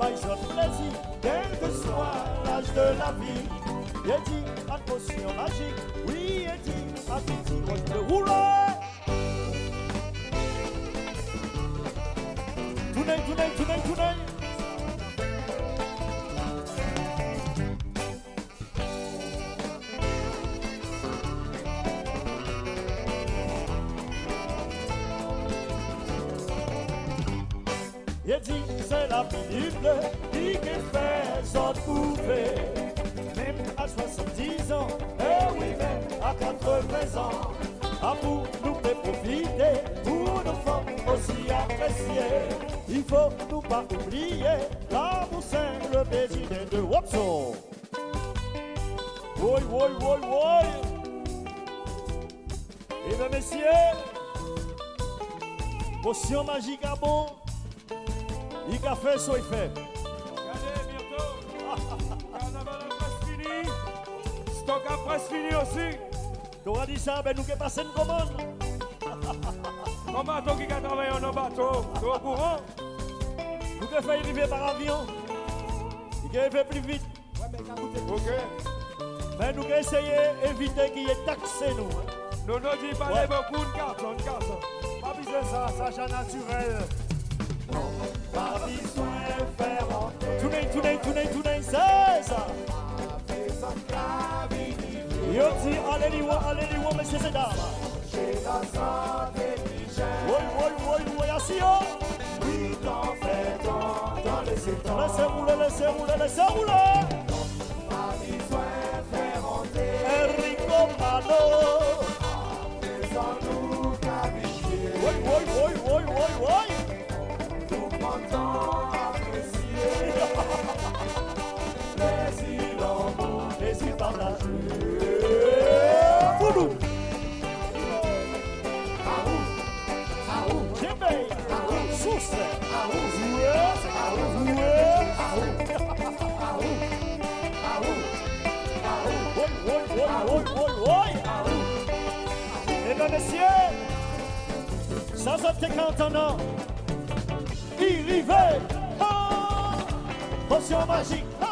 by John Lazy. Quel que soit l'âge de la vie, dédié à potion magique, oui, dédié à petit poche de hurrah. Tonight, tonight, tonight, tonight. Yeti, c'est la Bible qui fait son poupée. Même à 70 ans, eh oui, même à 80 ans. À vous, nous peut profiter, pour nos femmes aussi appréciées. Il faut nous pas oublier, l'amour c'est le désir de Wopson. Woi, woi, woi, woi. Et bien, messieurs, potion magique à bon. I café sou e fé. Regardez, bientôt. Carnaval a presque fini. Stock a presque fini aussi. T'auras dit ça, ben nous qui passons une commande. Comme bateau qui a travaillé en un bateau. Tu es au courant? Nous qui faisons arriver par avion. Il a fait plus vite. Ouais, mais il a coûté. Ok. Mais nous qui essayons d'éviter qu'il y ait taxé nous. Nous ne disons pas beaucoup de carton, de carton. Pas besoin de ça, ça c'est naturel. Pas besoin de faire rentrer. Tournez, c'est ça. Yo ti, allez-y, messieurs et dames. J'ai la santé qui gère. Oui, assis, oh. Oui, t'en fais tant, t'en laissez tant. Laissez rouler. Pas besoin de faire rentrer. Enrico Malo. Faisons-nous cabichier. Oui. Mesdames, messieurs, sans ans, il y va. Potion magique, en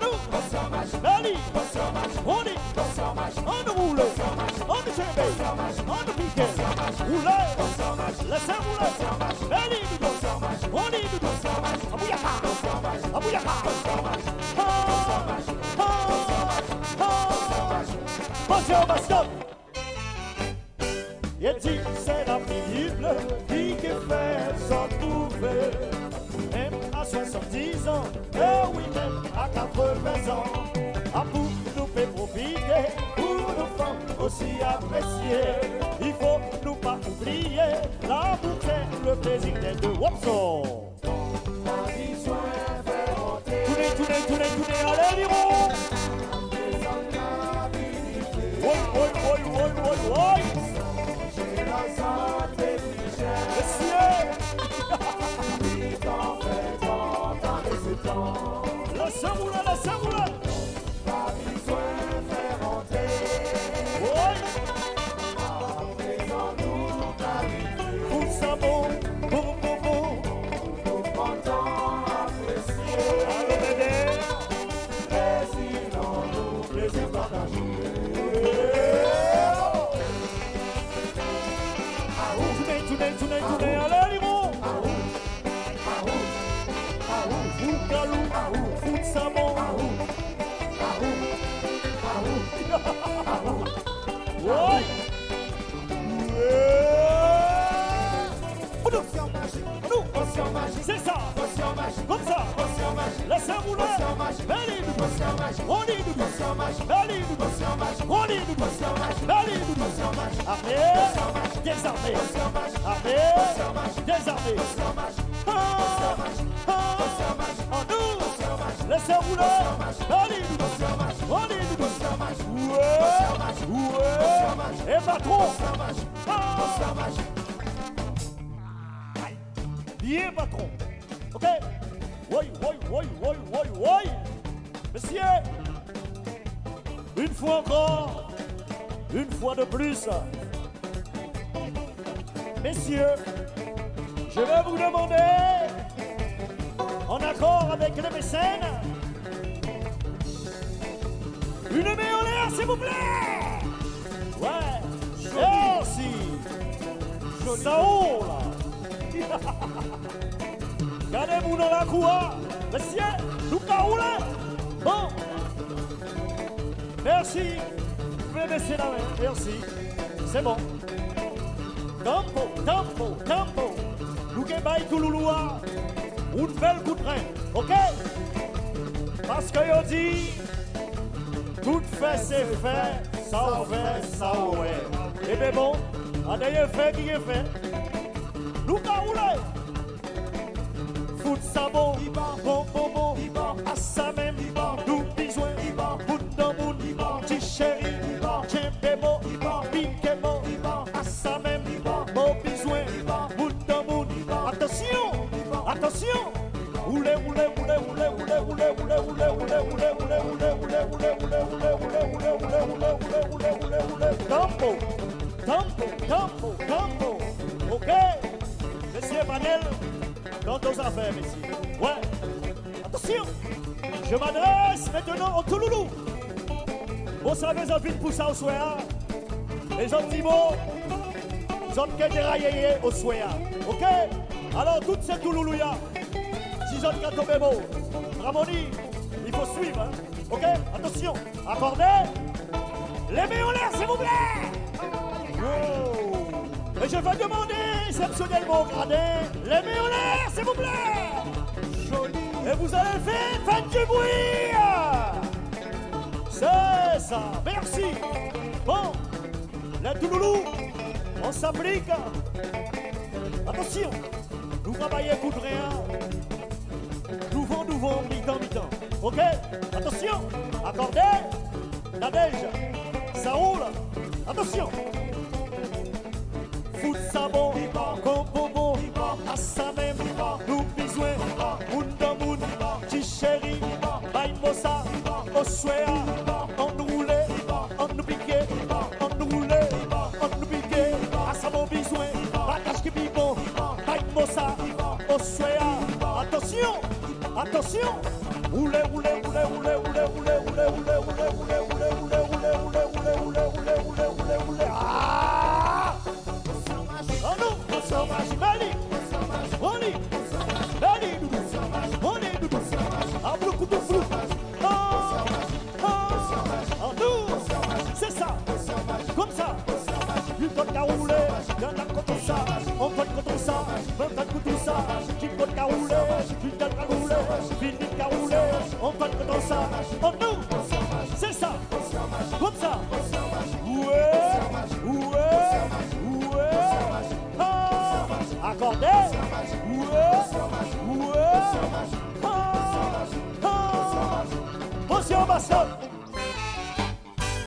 nous. Potion magique, allez. Potion magique, on est. Potion magique, on nous roule. Potion magique, on est chambé. Potion magique, on nous pique. Potion magique, roule. Potion magique, laissez rouler. Potion magique, allez. Potion magique, on est. Potion magique, abouyaha. Potion magique, abouyaha. Potion magique, potion magique, potion magique, potion magique. Il dit c'est la Bible qui fait son trouver. Même à 70 ans, et oui même à 80 ans. À vous nous fait profiter, pour nos femmes aussi appréciées. Il faut nous pas oublier, la bouteille, le plaisir des deux Wopson. Tournez, allez l'héros. Oi. La samoula. Pas besoin de faire rentrer. Oui. Faisons-nous la vie. Tout ça bon. Nous comptons apprécier. Allô bébé. Présidons-nous, plaisir partager. Tournez, allez les mots. Galou. C'est ça, comme ça, laissez rouler, allez nous, on est nous, allez nous, on est nous, allez nous, armez, désarmez, en nous, laissez rouler, allez nous, on est nous, ouais, et patron, bien patron, ok? Oui. Messieurs, une fois encore, une fois de plus. Messieurs, je vais vous demander, en accord encore avec le mécène. Une main en l'air, s'il vous plaît. Ouais. Merci. Ça haut, là. Gardez-vous dans la cour. Monsieur, nous carrons là. Bon. Merci. Vous pouvez baisser la main. Merci. C'est bon. Tempo, tempo, tempo. Nous guébaille Touloulous. Une belle coup de rein, ok? Parce que yo dit, tout fait c'est fait, ça fait, ça ouais. Et bien bon, en d'ailleurs fait qui est fait. Nous caroulons. Fout ça bon, bon, bon, bon, à sa même, nous bisouin, bout dans bout, petit chéri, tiens bémo, piquez bon, à sa même, bon bisouin, bout dans bout, attention! Attention! Oulé, oulé, oulé, oulé, oulé, oulé, oulé, oulé, oulé, oulé, oulé, oulé, oulé, oulé, oulé, oulé, oulé, oulé, oulé, oulé, oulé, tempo, tempo, tempo, tempo. Ok? Monsieur Manel, dans nos affaires, messieurs. Ouais. Attention! Je m'adresse maintenant au Touloulous. Vous savez, j'ai envie de pousser au soir. Les autres mots, les autres qui déraillent au soir. Ok? Alors, toutes ces Touloulouia, si j'en ai tombé beau, Ramoni, il faut suivre, hein? Ok? Attention, accordez, les mains en l'air, s'il vous plaît! Wow. Et je vais demander, exceptionnellement gradé, les mains en l'air, s'il vous plaît! Joli! Et vous allez faire, faites du bruit! C'est ça, merci! Bon, les Touloulous, on s'applique, attention! Nous travaillons coup de rien. Nous vont, mi-temps, mi-temps. Ok? Attention! Accordez! La neige! Ça roule! Attention! Fout ça bon, combo bon, à sa même, nous bisouin, mounda mounda, petit chéri, baille mossa, au souhait, on nous roule, on nous pique, on nous roule, on nous pique, à sa bon bisouin, batache qui bibon, baille mossa, au souhait, attention! Attention! Oulé, oulé, oulé, oulé, oulé, oulé, oulé, oulé, oulé, oulé, oulé, oulé, oulé, oulé, oulé, oulé, oulé, oulé, oulé, oulé. Ah! Ah non! Mali! Mali! Mali! Mali! Ah, beaucoup de flou! Ah! Ah non! C'est ça! Comme ça! Une bonne caroulée! Il y en a contre ça! On fait contre ça! On fait contre ça! Une bonne caroulée! Une bonne caroulée! On parle que dans ça, on nous, c'est ça, comme ça, ouais, ouais, ouais, ah, accordez, ouais, ouais, ah, ah, attention, baston.